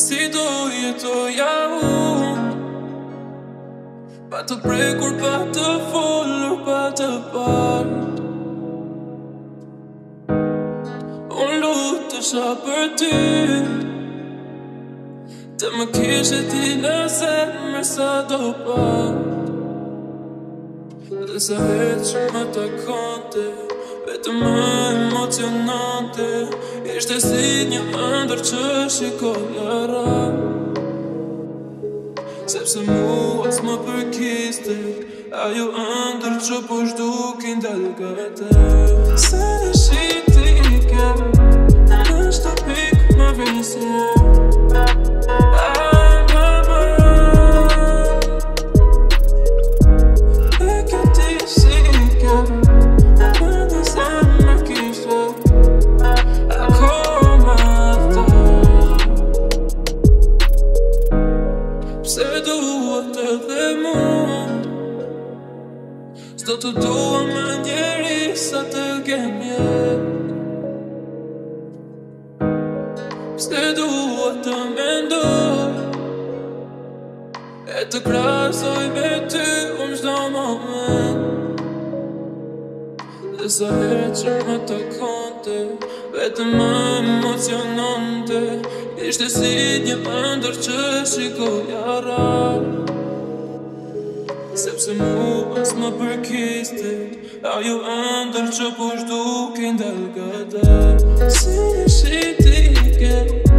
Si do jetoja unë, pa të prekur, pa të folur, pa të parë. Unë lutësha për ty, të më kishe ti në zemër sa do parë. Dhe sa herë që më takonte, vetë më emocionante, ishte si një ëndër që shikoj lëra. Sepse mua s'më përkiste, ajo ëndër që po zhdukin dal nga te. Se në shiti i kem, në shtëpik më vrisje. S'do të dua më njeri sa të kem jet. S'te dua të mendoj e të krasoj me ty unë çdo moment. Dhe sa herë që më takonte, vetëm më emociononte, ishte si një ëndër që shikoja rrallë. Sepse mua s'më përkiste, ajo ëndër që po zhdukin dal nga te. Si në shiti i ke.